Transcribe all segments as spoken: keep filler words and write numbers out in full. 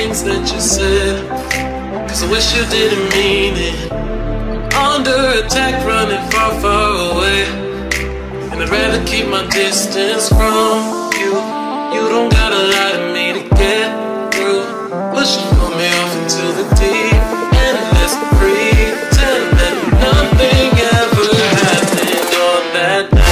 things that you said, cause I wish you didn't mean it. I'm under attack, running far, far away, and I'd rather keep my distance from you. You don't gotta lie to me to get through, but you pull me off into the deep, and let's pretend that nothing ever happened on that night.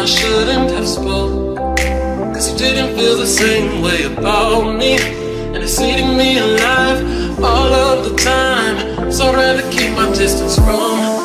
I shouldn't have spoke, cause you didn't feel the same way about me, and it's eating me alive all of the time. So I'd rather keep my distance from